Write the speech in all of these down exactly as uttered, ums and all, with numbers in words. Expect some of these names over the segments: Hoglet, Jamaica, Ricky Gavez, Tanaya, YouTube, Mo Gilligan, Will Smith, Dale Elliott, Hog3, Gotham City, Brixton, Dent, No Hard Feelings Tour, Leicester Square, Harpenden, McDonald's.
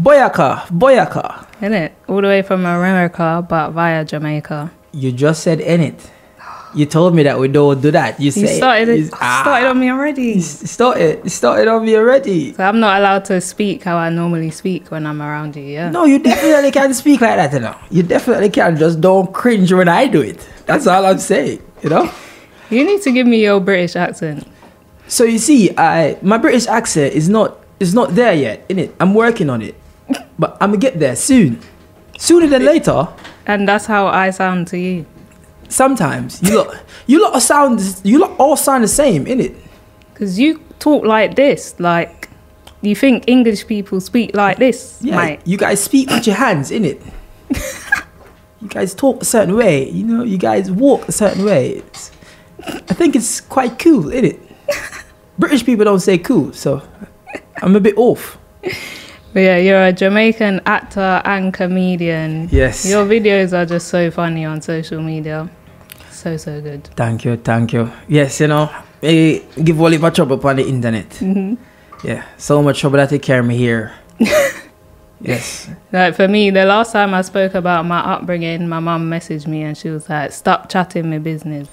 Boyaca, Boyaca. In it, all the way from America, but via Jamaica. You just said in it. You told me that we don't do that. You said you started, it, you, ah, started on me already. You started, you started on me already. So I'm not allowed to speak how I normally speak when I'm around you, yeah? No, you definitely can't speak like that, you know. You definitely can. Just don't cringe when I do it. That's all I'm saying, you know? You need to give me your British accent. So you see, I my British accent is not is not there yet, innit? I'm working on it. But I'm going to get there soon. Sooner than later. And that's how I sound to you. Sometimes you lot, you lot sound, you lot all sound the same, innit? Because you talk like this, like you think English people speak like this. Yeah, mate. You guys speak with your hands, innit? You guys talk a certain way, you know. You guys walk a certain way. It's, I think it's quite cool, innit? British people don't say cool, so I'm a bit off. But yeah, you're a Jamaican actor and comedian. Yes, your videos are just so funny on social media. So, so good. Thank you, thank you. Yes, you know, I give all my trouble upon the internet. Mm-hmm. Yeah, so much trouble that they carry me here. Yes. Like for me, the last time I spoke about my upbringing, my mum messaged me and she was like, stop chatting my business.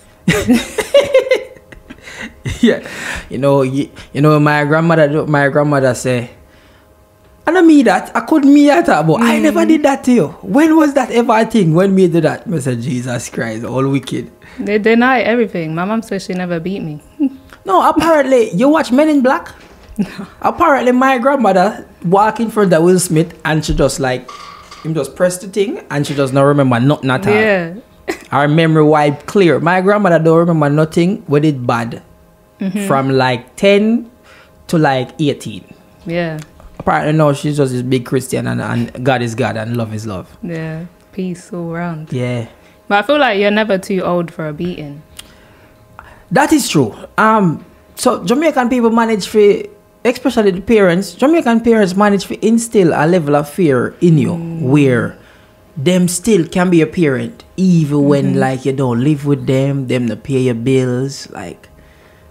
Yeah, you know, you, you know, my grandmother, my grandmother say, I don't mean that. I couldn't mean that, but mm. I never did that to you. When was that ever a thing? When me did that? I said, Jesus Christ, all wicked. They deny everything. My mom says she never beat me. No, apparently, you watch Men in Black? No. Apparently, my grandmother walked in front of Will Smith and she just like, him just pressed the thing and she does not remember nothing at all. Yeah. Her memory wiped clear. My grandmother don't remember nothing with it bad. Mm-hmm. From like ten to like eighteen. Yeah. Apparently, no, she's just this big Christian and, and God is God and love is love. Yeah, peace all around. Yeah. But I feel like you're never too old for a beating. That is true. Um, so Jamaican people manage for, especially the parents, Jamaican parents manage to instill a level of fear in you mm. where them still can be a parent even mm-hmm. when like you don't live with them, them to pay your bills, like...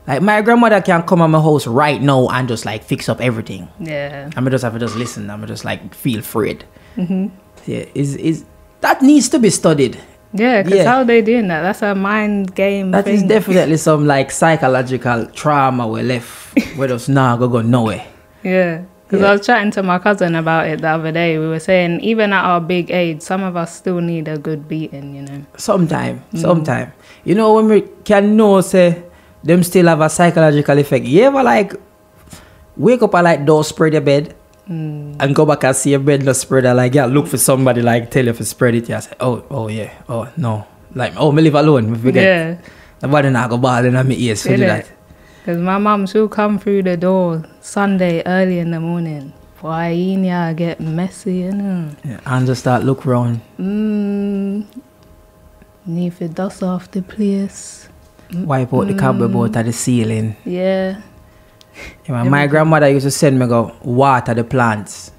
Like, my grandmother can come at my house right now and just, like, fix up everything. Yeah. I'm just have to just listen. I'm just, like, feel afraid. Mm-hmm. Yeah. Is is that needs to be studied. Yeah, because yeah. how are they doing that? That's a mind game That thing. Is definitely some, like, psychological trauma we left with us now. Go go nowhere. Yeah. Because yeah. I was chatting to my cousin about it the other day. We were saying, even at our big age, some of us still need a good beating, you know. Sometime. Mm-hmm. Sometime. You know, when we can know, say... Them still have a psychological effect. You ever like wake up and like don't spread your bed mm. and go back and see your bed not spread and like yeah look for somebody like tell you to spread it. Yeah, say oh oh yeah oh no like oh me live alone. Me forget. Yeah. Nobody not go ball in my ears for that. Cause my mom she'll come through the door Sunday early in the morning. Why I get messy you know. Yeah, and just start look round. Mm. Need the dust off the place. Wipe out the cardboard out of the ceiling. Yeah. Yeah my grandmother used to send me go water the plants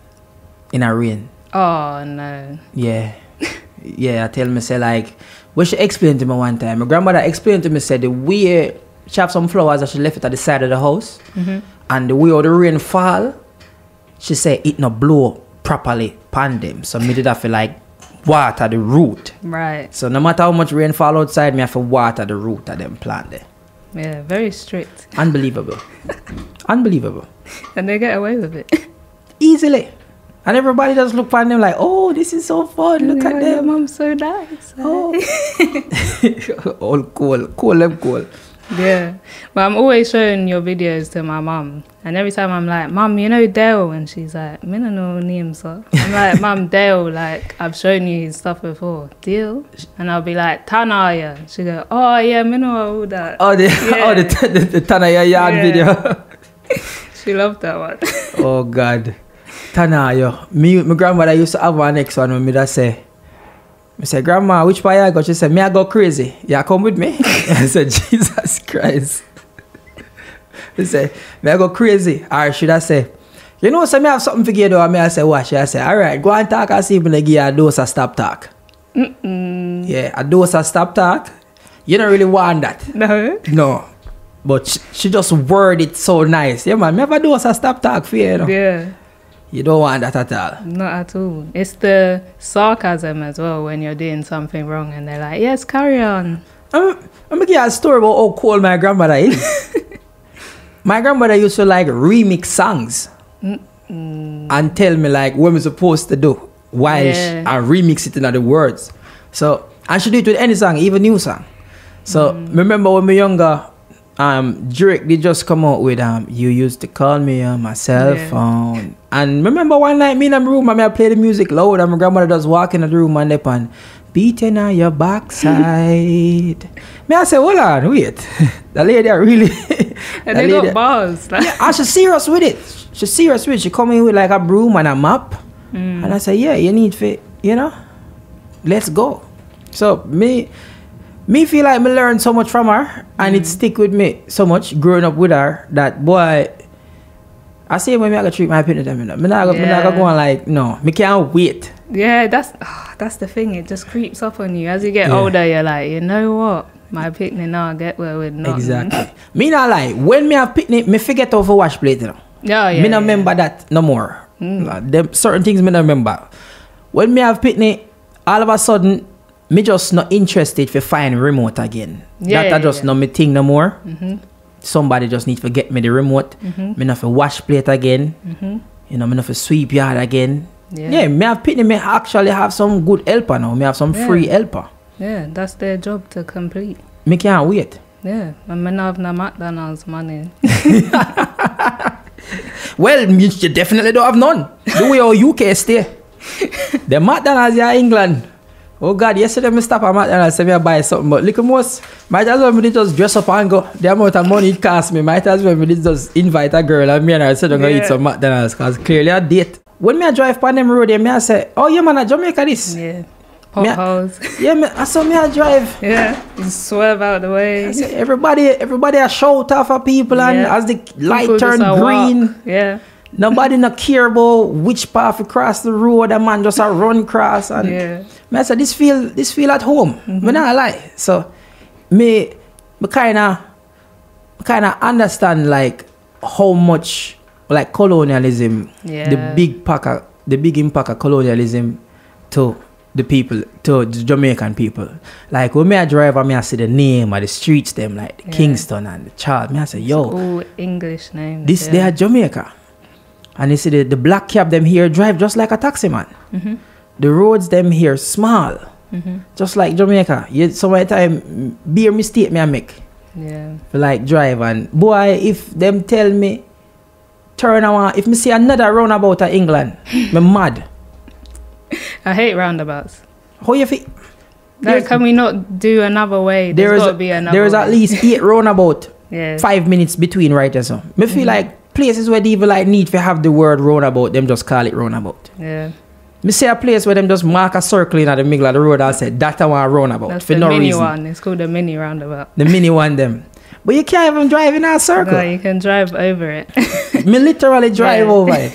in a rain. Oh no. Yeah. Yeah, I tell me say like what she explained to me one time. My grandmother explained to me said the way she have some flowers that she left it at the side of the house mm-hmm. and the way all the rain fall, she said it not blow properly pan them. So me did that for like water the root. Right. So no matter how much rainfall outside, me have to water the root of them plant there. Yeah, very strict. Unbelievable. Unbelievable. And they get away with it. Easily. And everybody just look at them like, oh, this is so fun. Look yeah, at them. Mom's so nice. Oh. All cool. Cool them cool. Yeah. But I'm always showing your videos to my mum. And every time I'm like, Mum, you know Dale? And she's like, me don't know name, so. I'm like, Mum, Dale, like, I've shown you his stuff before. Deal? And I'll be like, Tanaya. She go, oh, yeah, me know all that. Oh, the, yeah. oh, the, the, the Tanaya Yard yeah. video. She loved that one. Oh, God. Tanaya. Me, my grandmother used to have one next one when me that say, I said, Grandma, which part I go? She said, me I go crazy. Yeah, come with me. I said, Jesus Christ. She said, me I go crazy. Or should I say, you know, so me have something for you though. And me I say, what? She I say, all right, go and talk and see if I give you a dose of stop talk. Mm -mm. Yeah, a dose of stop talk. You don't really want that. No. No. But she, she just worded it so nice. Yeah, man, me have a dose of stop talk for you, you know? Yeah. You don't want that at all? Not at all. It's the sarcasm as well when you're doing something wrong and they're like, yes, carry on. I'm, I'm going to get a story about how cool my grandmother is. My grandmother used to like remix songs mm -mm. and tell me like what we're supposed to do while yeah. I remix it in other words. So I should do it with any song, even new song. So mm. remember when we were younger, um, Drake did just come out with um, you used to call me on my cell yeah. phone. And remember one night, me in the room, I mean, I play the music loud, and my grandmother just walk in the room and they pan beating on your backside. Me, I say, hold on, wait. The lady really. And they got balls. Like. Yeah, I should serious with it. She's serious with it. She come in with like a broom and a map, mm. and I say, yeah, you need fit, you know. Let's go. So me, me feel like me learned so much from her, and mm. it stick with me so much growing up with her that boy. I say when me I go treat my parents, I'm not gonna go on like no, me can't wait. Yeah, that's oh, that's the thing. It just creeps up on you as you get yeah. older. You're like, you know what, my picnic now I get where we're not. Exactly. Me not like when me have picnic, me forget to wash plate. You know? Yeah, yeah. Me not yeah. remember that no more. Mm. Like, them certain things me not remember. When me have picnic, all of a sudden. Me just not interested for find remote again. Yeah, that I yeah, just yeah. not me thing no more. Mm-hmm. Somebody just need to get me the remote. Mm-hmm. Me not for wash plate again. Mm-hmm. You know, me not for sweep yard again. Yeah, yeah me have pity. Me actually have some good helper now. Me have some yeah. free helper. Yeah, that's their job to complete. Me can't wait. Yeah, and me not have no McDonald's money. Well, you definitely don't have none. The way our U K stay. The McDonald's here in England. Oh God, yesterday I stopped at and I said I buy something, but look at most, might as well me just dress up and go. The amount of money it cost me, might as well me just invite a girl and me and I said I'm yeah. going to eat some McDonald's because clearly a date. When I drive down them road, I say, oh yeah man, I Jamaica this. Yeah, pop me house. I, yeah, me, I saw me I drive. Yeah, you swerve out the way. I say, everybody, everybody a shout out for people yeah. and as the light people turn green. Walk. Yeah. Nobody not care about which path across the road. A man just a run cross and yeah. me I said this feel this feel at home. Mm-hmm. Me not lie. So me, me kinda me kinda understand like how much like colonialism, yeah. the big pack of, the big impact of colonialism to the people, to the Jamaican people. Like when me I drive and me I see the name of the streets them like yeah. Kingston and the Child. Me I say yo, all English names. This yeah. they are Jamaica. And you see the, the black cab them here drive just like a taxi man. Mm-hmm. The roads them here small. Mm-hmm. Just like Jamaica. You some of the time beer mistake me I make. Yeah. Like drive and boy, if them tell me turn around, if me see another roundabout in England, me mad. I hate roundabouts. How you feel? Like, can we not do another way? There's there gotta is, be another There is way. At least eight roundabout yeah. five minutes between right or so. Me feel mm-hmm. like places where they even like need to have the word roundabout, them just call it roundabout. Yeah. Me say a place where them just mark a circle in at the middle of the road and say that one roundabout. That's for the no mini reason. One. It's called the mini roundabout. The mini one them. But you can't even drive in a circle. No, you can drive over it. Me literally drive yeah. over it.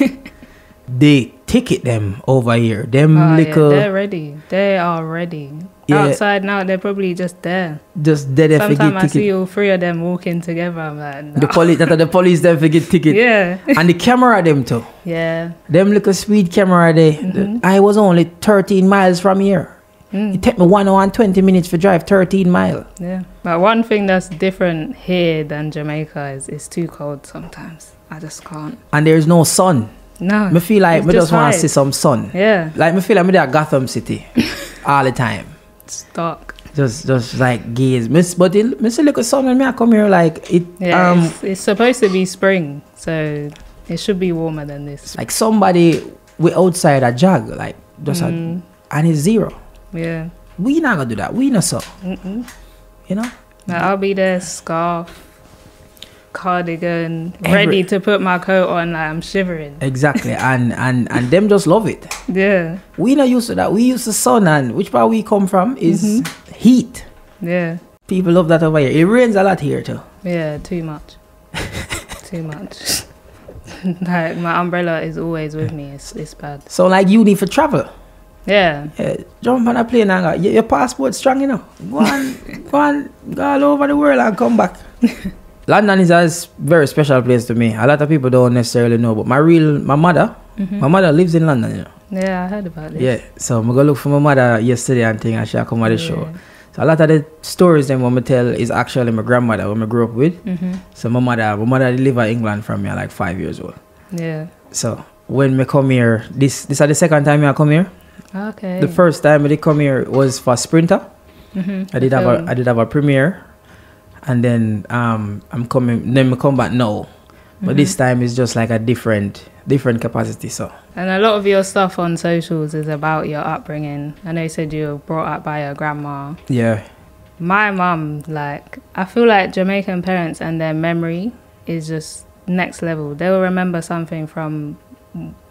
They ticket them over here. Them oh, little yeah, they're ready. They are ready. Yeah. Outside now, they're probably just there. Just there. Sometimes I ticket. See all three of them walking together. I'm like, no. The police, that the police, them forget ticket. Yeah. And the camera them too. Yeah. Them little speed camera they. Mm -hmm. I was only thirteen miles from here. Mm. It took me one hour and twenty minutes to drive thirteen miles. Yeah. But one thing that's different here than Jamaica is it's too cold sometimes. I just can't. And there's no sun. No. Me feel like me just, just want to see some sun. Yeah. Like me feel like me there at Gotham City, all the time. Dark. Just, just like gaze. Miss, but it, Miss, look at sun when me I come here like it. Yeah, um, it's, it's supposed to be spring, so it should be warmer than this. Like somebody we outside a jog, like just mm. a, and it's zero. Yeah, we not gonna do that. We not so. Mm -mm. You know. Like I'll be there, scarf, cardigan, Every, ready to put my coat on. Like I'm shivering. Exactly, and and and them just love it. Yeah, we not used to that. We used to sun, and which part we come from is mm-hmm. heat. Yeah, people love that over here. It rains a lot here too. Yeah, too much, too much. Like my umbrella is always with me. It's it's bad. So like you need for travel. Yeah. Yeah. Jump on a plane and go. Your, your passport's strong, you know. Go on, go on, go all over the world and come back. London is a very special place to me. A lot of people don't necessarily know, but my real, my mother, Mm-hmm. My mother lives in London, you know. Yeah, I heard about this. Yeah, so I'm gonna look for my mother yesterday and think, and she'll come on the yeah. show. So a lot of the stories them when I tell is actually my grandmother, when I grew up with. Mm-hmm. So my mother, my mother lived in England from me at like five years old. Yeah. So when I come here, this this is the second time I come here. Okay. The first time I come here was for Sprinter. Mm-hmm. I did have a, I did have a premiere, and then um I'm coming. Then I come back now, but mm-hmm. this time it's just like a different. different capacity. So and a lot of your stuff on socials is about your upbringing. I know you said you were brought up by your grandma. Yeah, my mum, like I feel like Jamaican parents and their memory is just next level. They will remember something from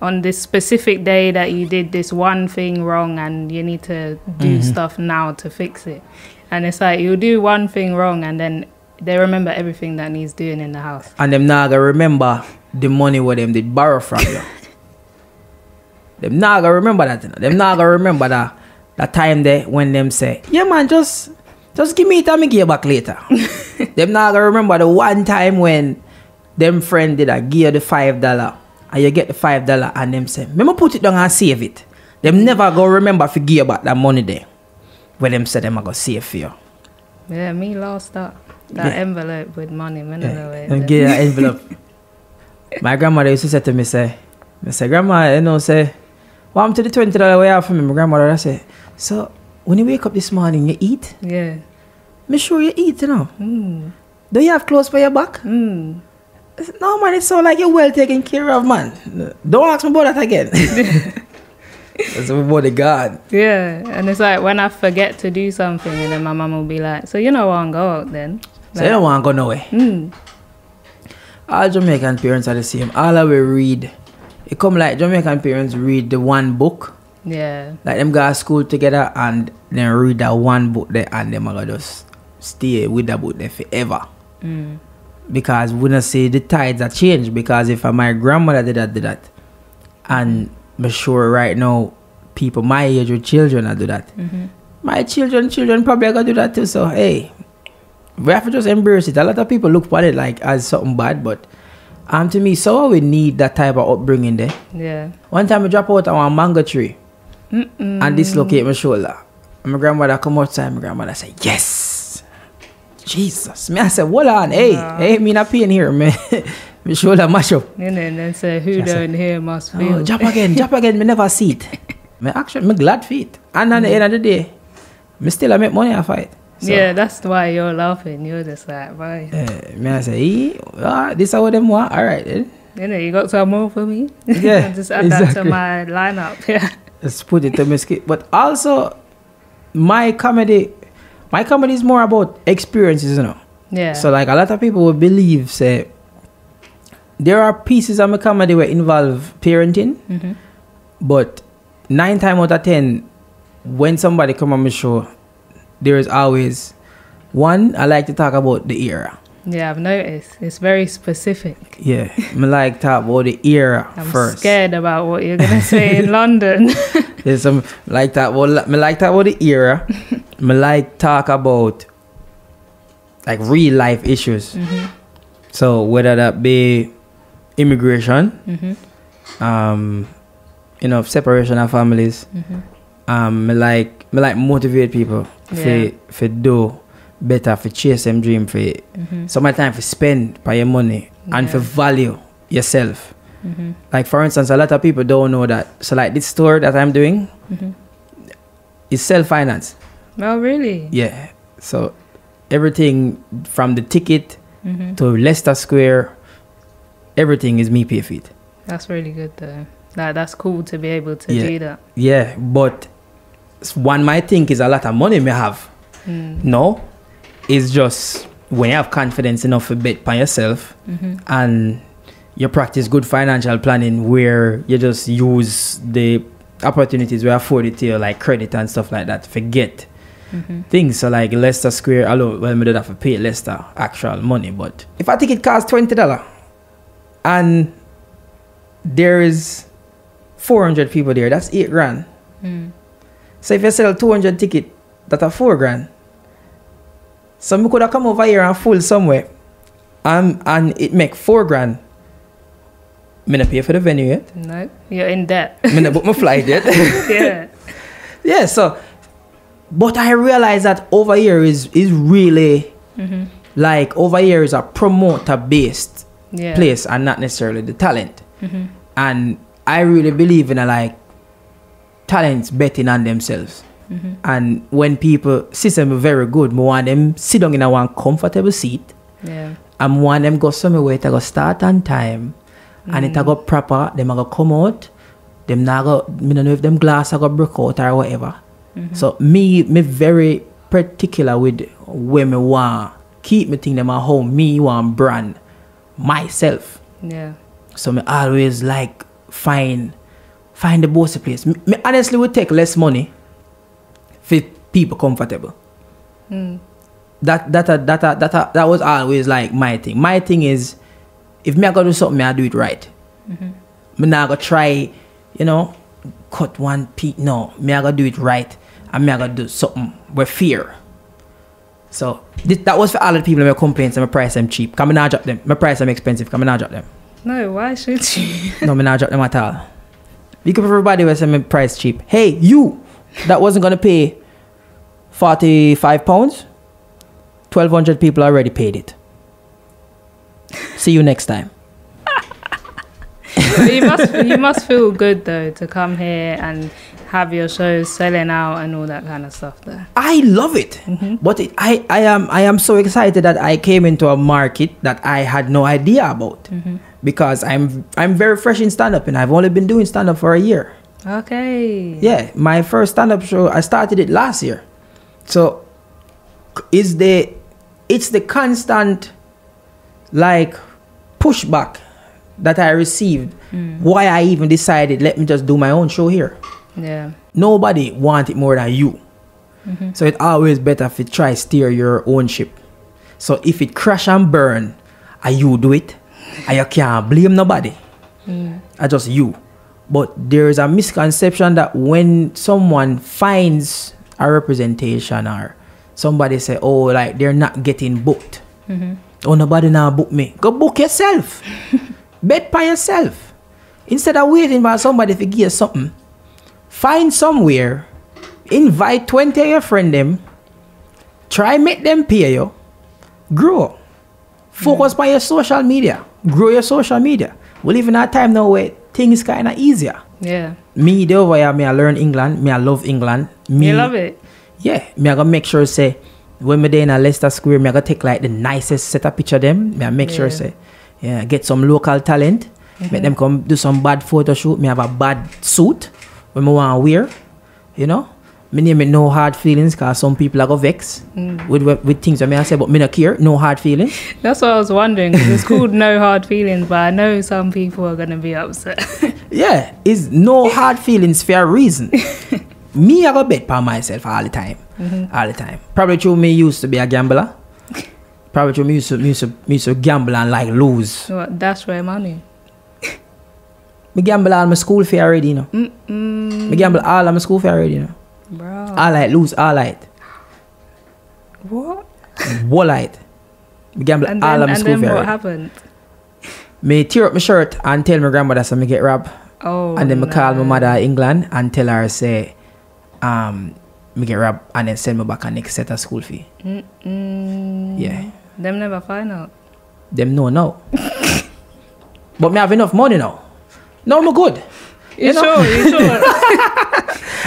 on this specific day that you did this one thing wrong and you need to do mm-hmm. stuff now to fix it. And it's like you'll do one thing wrong and then they remember everything that needs doing in the house. And them naga remember the money where them did borrow from you. Them naga remember that. You know? Them naga remember that that time there when them say, yeah man, just just give me it and me give you back later. Them naga remember the one time when them friend did a give you the five dollar and you get the five dollar and them say, me put it down and save it. Them never go remember to give you back that money there. When them say them are gonna save for you. Yeah, me lost that. That yeah. envelope with money, man. Yeah. Know it, and get that envelope. My grandmother used to say to me, say, I say, grandma, you know, say, well, I'm to the twenty dollar way out for me. My grandmother, I say, so when you wake up this morning, you eat. Yeah. Make sure you eat, you know. Mm. Do you have clothes for your back? Mm. I say, no, man, it's so like you're well taken care of, man. Don't ask me about that again. It's about the God. Yeah, and it's like when I forget to do something, and then my mum will be like, so you know what, I'm go out then. Like, so you don't want to go nowhere. Mm. All Jamaican parents are the same. All I will read. It come like Jamaican parents read the one book. Yeah. Like them go to school together and then read that one book there and them are just stay with that book there forever. Mm. Because we don't see the tides are changed. Because if my grandmother did that, did that. And I'm sure right now people my age with children are do that. Mm-hmm. My children, children probably are going to do that too. So hey, we have to just embrace it. A lot of people look upon it like as something bad, but um, to me, so we need that type of upbringing there. Yeah. One time I drop out on a mango tree mm -mm. and dislocate my shoulder. My grandmother come outside. My grandmother say, yes, Jesus. Me I say, hold on, hey, no. hey, me not pain here, man. My shoulder mash up. And then say, who down here must feel. Oh, drop again, drop again. Me never see it. Me actually, me glad for it. And at mm. the end of the day, me still I make money off it. So, yeah, that's why you're laughing. You're just like, why? Yeah, me I say, ah, this is what them want. All right, then. You know, you got some more for me. Yeah, I just add exactly. that to my lineup. Yeah, let's put it to my skit. But also, my comedy, my comedy is more about experiences, you know. Yeah. So like a lot of people will believe say, there are pieces of my comedy where involve parenting, mm-hmm. but nine times out of ten, when somebody come on my show. There is always one. I like to talk about the era. Yeah, I've noticed it's very specific. Yeah, I like to talk about the era I'm first. I'm scared about what you're gonna say in London. There's some like that. Well, I like talk about the era. I like talk about like real life issues. Mm-hmm. So whether that be immigration, mm-hmm. um, you know, separation of families. Mm-hmm. Um, I like I like motivate people. Yeah. For, for do better, for chase them dream, for mm-hmm. so much time for spend by your money yeah. and for value yourself. Mm-hmm. Like for instance, a lot of people don't know that. So like this store that I'm doing mm-hmm. is self-financed. Oh really? Yeah. So everything from the ticket mm-hmm. to Leicester Square, everything is me pay for it. That's really good though. Like, that's cool to be able to yeah. do that. Yeah, but one might think is a lot of money may have. Mm. No, it's just when you have confidence enough to bet by yourself mm-hmm. and you practice good financial planning where you just use the opportunities where afforded to you, like credit and stuff like that, forget mm-hmm. things. So like Leicester Square, although well, we don't have to pay Leicester actual money, but if I think it costs twenty dollars and there is four hundred people there, that's eight grand. Mm. So if you sell two hundred tickets that are four grand, so we could have come over here and fool somewhere and, and it make four grand I didn't pay for the venue yet. No, you're in debt. I didn't book my flight yet. Yeah. Yeah, so, but I realized that over here is, is really, mm-hmm. like, over here is a promoter-based yeah. place and not necessarily the talent. Mm-hmm. And I really believe in, a, like, talents betting on themselves. Mm-hmm. And when people see them very good, I want them sit down in a one comfortable seat. Yeah. And want them go somewhere where it go start on time. Mm. And it go proper, them go come out. Them not go, I don't know if them glass go break out or whatever. Mm-hmm. So me, me very particular with where me want keep me thing them at home. Me want brand myself. Yeah. So me always like find find the bossy place. Me, me honestly would take less money for people comfortable. Mm. That that that that that that was always like my thing. My thing is, if me I go do something, I do it right. Mm-hmm. Me not go try, you know, cut one piece. No, me I go do it right, and me I go do something with fear. So this, that was for all the people that complain. So my price them cheap. Come and I drop them. My price them expensive. Come and I drop them. No, why should you? No, me not drop them at all. Because everybody was saying my price cheap. Hey, you that wasn't gonna pay forty-five pounds. twelve hundred people already paid it. See you next time. you, must, you must feel good, though, to come here and have your shows selling out and all that kind of stuff, though. I love it. Mm-hmm. But it, I, I, am, I am so excited that I came into a market that I had no idea about. Mm-hmm. Because I'm, I'm very fresh in stand-up, and I've only been doing stand-up for a year. Okay. Yeah, my first stand-up show, I started it last year. So... Is the it's the constant like pushback that I received mm. why I even decided let me just do my own show here. Yeah. Nobody wants it more than you. Mm-hmm. So it's always better if you try steer your own ship. So if it crash and burn, and you do it, and you can't blame nobody. Yeah. I just you. But there is a misconception that when someone finds a representation or somebody say, oh, like, they're not getting booked. Mm-hmm. Oh, nobody now book me. Go book yourself. Bet by yourself. Instead of waiting for somebody to give you something, find somewhere, invite twenty of your friends them, try make them pay you, grow. Focus mm-hmm. on your social media. Grow your social media. We live in a time now where things kind of easier. Yeah. Me, the over here, me, I learn England. Me, I love England. Me, you love it. Yeah, me I gonna make sure say when me there in a Leicester Square, me I gonna take like the nicest set of picture them. Me I make yeah. sure say, yeah, get some local talent, mm-hmm. make them come do some bad photo shoot. Me have a bad suit when me want to wear, you know. Me name it No Hard Feelings, cause some people I go vex mm. with, with with things that me I say, but me not care. No hard feelings. That's what I was wondering. Cause it's called No Hard Feelings, but I know some people are gonna be upset. Yeah, it's no hard feelings for a reason. Me, I go bet by myself all the time. Mm-hmm. All the time. Probably true me used to be a gambler. Probably true me used to, me used to, me used to gamble and like lose. What, that's where money? Me gamble all my school fee already, you know. Mm-mm. Me gamble all of my school fee already, you know. Bro. All right, lose, all right. What? What right. Me gamble and all then, of my school fee already. And then what happened? Me tear up my shirt and tell my grandmother so me get robbed. Oh, and then me no. call my mother in England and tell her, say... Um, me get robbed and then send me back a next set of school fee. Mm -mm. Yeah. Them never find out. Them know now. But me have enough money now. Now I'm good. You, you know? Sure? You sure?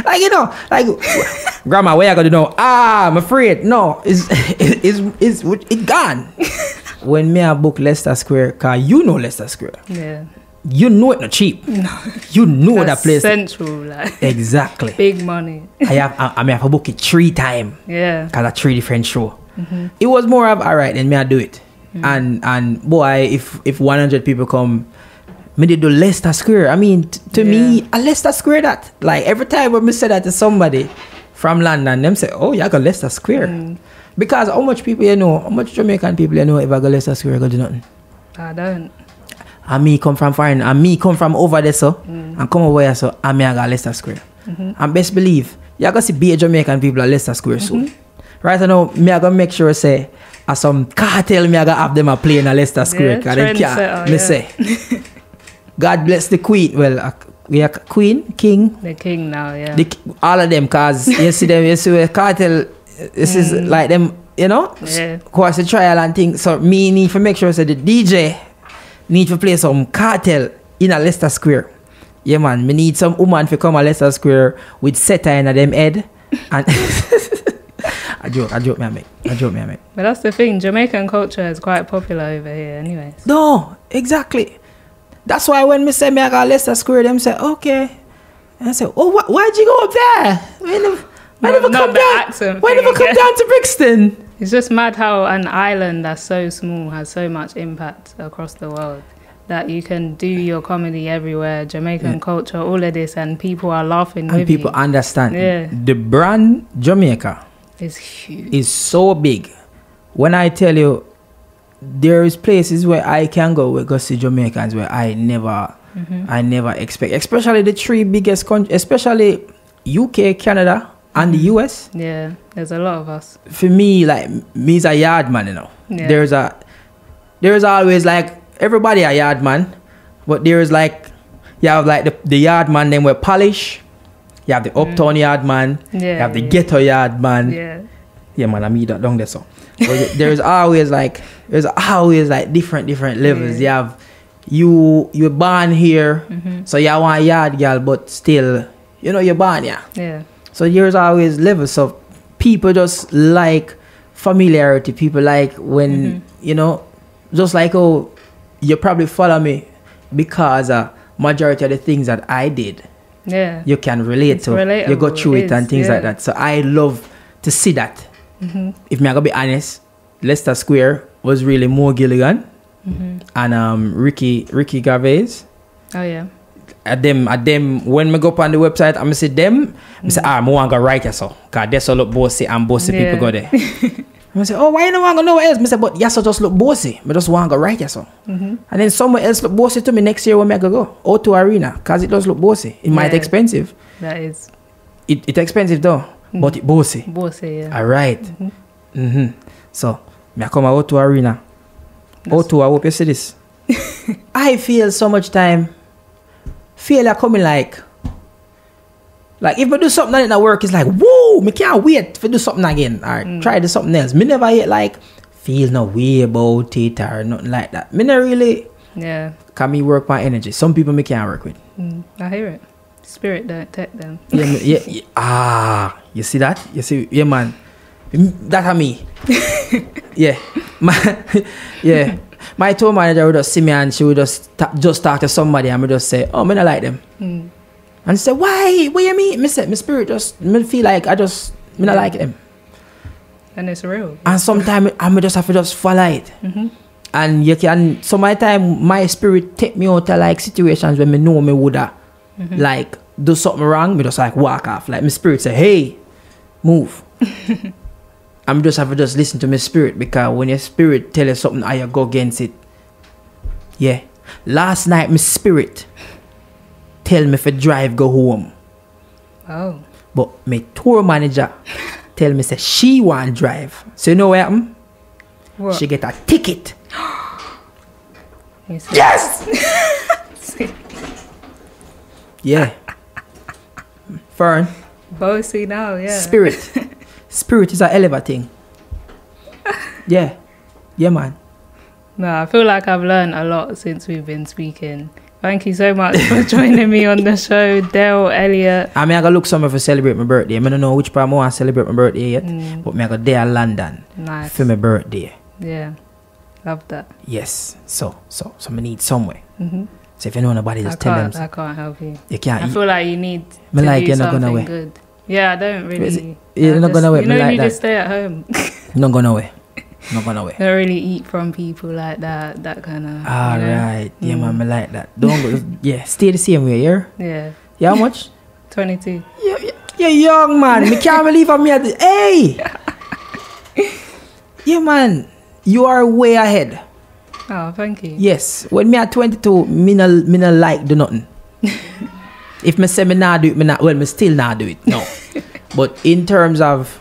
Like, you know, like, grandma, where I got to know? Ah, I'm afraid. No, it's it's it's it gone. When me I book Leicester Square, cause you know Leicester Square. Yeah. You know it not cheap. No. You know that's that place. Central, like. Exactly. Big money. I have I, I mean I have book it three times. Yeah. Cause I three different show. Mm-hmm. It was more of alright, then me I do it. Mm-hmm. And and boy, if if one hundred people come, me they do Leicester Square. I mean t to yeah. me, a Leicester Square that. Like every time when me say that to somebody from London, them say, oh yeah, I got Leicester Square. Mm. Because how much people you know, how much Jamaican people you know if I go Leicester Square I go do nothing? I don't. And me come from foreign, and me come from over there, so, mm. and come over here, so, and me I got Leicester Square. Mm-hmm. And best believe, you got to see big Jamaican people at Leicester Square mm-hmm. soon. Right now, me I got to make sure, say, as some cartel, me I got to have them a play in a Leicester Square. Yeah, trendsetter, yeah. Me say, God bless the queen. Well, uh, we are queen, king. The king now, yeah. The, all of them, cause you see them, you see the cartel. This mm. is like them, you know. Yeah. Course the trial and things. So me need to make sure so the D J need to play some cartel in a Leicester Square. Yeah, man. Me need some woman to come a Leicester Square with seta in a them head. And I joke, I joke, me I make. I joke, me I make. But that's the thing. Jamaican culture is quite popular over here, anyways. No, exactly. That's why when me say me I got Leicester Square, them say okay. And I say, oh, wh why'd you go up there? Never, no, never not come the down. Accent why never come yeah. down to Brixton? It's just mad how an island that's so small has so much impact across the world that you can do your comedy everywhere. Jamaican yeah. culture, all of this, and people are laughing. And with people you. Understand. Yeah. The brand Jamaica is huge. Is so big. When I tell you. There is places where I can go with go see Jamaicans where I never, mm-hmm. I never expect. Especially the three biggest countries, especially U K, Canada, and the U S. Yeah, there's a lot of us. For me, like me's a yard man, you know. Yeah. There's a, there's always like everybody a yard man, but there is like you have like the, the yard man then we're polish. You have the uptown mm. yard man. Yeah, you have the yeah. ghetto yard man. Yeah. Yeah, man, I mean that long there so. There's always like there's always like different different levels. Yeah. You have you you're born here, mm-hmm. so you want a yard girl, but still you know you're born yeah. Yeah. So there's always levels of people just like familiarity. People like when mm-hmm. you know, just like oh, you probably follow me because a uh, majority of the things that I did, yeah, you can relate it's to. Relatable. You go through it, it and things yeah. like that. So I love to see that. Mm-hmm. If me I gotta be honest, Leicester Square was really Mo Gilligan mm-hmm. and um Ricky Ricky Gavez. Oh yeah. At them at them when me go up on the website, I'ma see them. Mm-hmm. I say ah, I want to go right here so. Cause they so look bossy and bossy yeah. people go there. I say oh why you don't want to go nowhere else? I say but yes I just look bossy. I just want to go right here so. Mm-hmm. And then somewhere else look bossy to me next year when me I go go or to arena cause it does look bossy. It yeah. might expensive. That is. It it's expensive though. But it bossy. Bossy, yeah. All right. Mm-hmm. Mm-hmm. So, I come out to arena. Out to, I hope you see this. I feel so much time. Feel like coming like, like if I do something that not work, it's like, whoa, me can't wait to do something again. All right, mm. try to do something else. Me never hit like, feel no way about it or nothing like that. Me not really. Yeah. Can me work my energy. Some people me can't work with. Mm. I hear it. Spirit don't attack them. Yeah, yeah, yeah. Ah, you see that? You see, yeah, man. That a me. yeah, my, yeah. My tour manager would just see me and she would just ta just talk to somebody and would just say, "Oh, me not like them." Mm. And say, "Why? What you mean?" Me say, "My spirit just me feel like I just me not yeah. like them." And it's real. And sometimes I me just have to just follow it. Mm-hmm. And you can. So my time, my spirit take me out to like situations where me know me woulda. Mm-hmm. Like do something wrong, me just like walk off. Like my spirit say, "Hey, move." I'm just have to just listen to my spirit because when your spirit tell you something, I go against it. Yeah. Last night, my spirit tell me for drive go home. Oh. But my tour manager tell me say she want drive. So you know what happened? What? She get a ticket. Yes. Yeah. Fern. Bossy now, yeah. Spirit. Spirit is a elevating. Yeah. Yeah, man. No, I feel like I've learned a lot since we've been speaking. Thank you so much for joining me on the show, Dale Elliott. I mean, I got to look somewhere for celebrate my birthday. I don't know which part I want to celebrate my birthday yet, mm. but I got there in London nice. For my birthday. Yeah. Love that. Yes. So, so, so I need somewhere. Mm-hmm. So if you know nobody, just tell them. I can't help you. You can't. I feel like you need to like, do you're something not gonna good. Yeah, I don't really. You're not going away. You know, like you that. Just stay at home. Not going away. Not going away. Don't really eat from people like that. That kind of. All you know? Right. Yeah, mm. man. I like that. Don't go. Yeah, stay the same way. Yeah. Yeah. Yeah. How much? twenty-two. Yeah, yeah. You're young, man. Me can't believe I'm here. Hey. Yeah, man. You are way ahead. Oh, thank you. Yes. When me at twenty-two, me no, me no like do nothing. If me say me nah do it, me nah, well, me still nah do it, no. But in terms of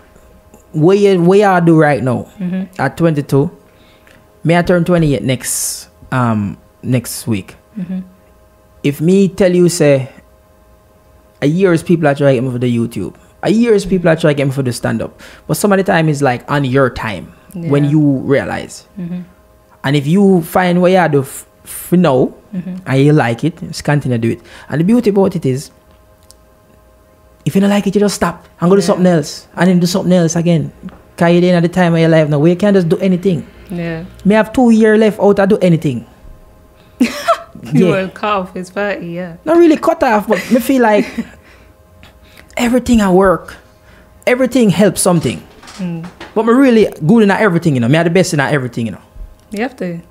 where you, where you are do right now, mm-hmm. at twenty-two, me I turn twenty-eight next um next week. Mm-hmm. if me tell you, say, a year's people are trying to get me for the YouTube. A year's people are trying to get me for the stand-up. But some of the time is like on your time, yeah, when you realize. Mm-hmm. And if you find what you are doing for now, mm-hmm, and you like it, just continue to do it. And the beauty about it is, if you don't like it, you just stop and go, yeah, do something else. And then do something else again. Because you're at the time of your life now where you can't just do anything. Yeah. May have two years left out, I do anything. You yeah. won't cut off his party, yeah. Not really cut off, but me feel like everything I work, everything helps something. Mm. But me really good in everything, you know. Me are the best in everything, you know. You have to.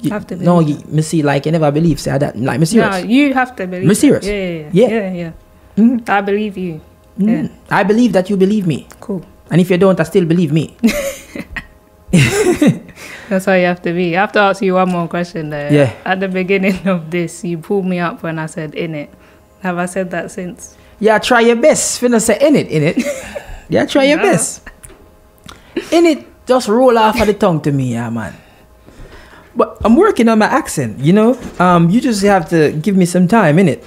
You have to believe. No, you, me see, like, you never believe, say that. Like, me serious. No, you have to believe. Me serious. Yeah, yeah, yeah. yeah. yeah, yeah. Mm. I believe you. Mm. Yeah. I believe that you believe me. Cool. And if you don't, I still believe me. That's how you have to be. I have to ask you one more question there. Yeah. At the beginning of this, you pulled me up when I said in it. Have I said that since? Yeah, try your best. Finna say in it, in it. Yeah, try your no. best. In it, just roll off of the tongue to me, yeah, man. But I'm working on my accent, you know? Um, you just have to give me some time, innit?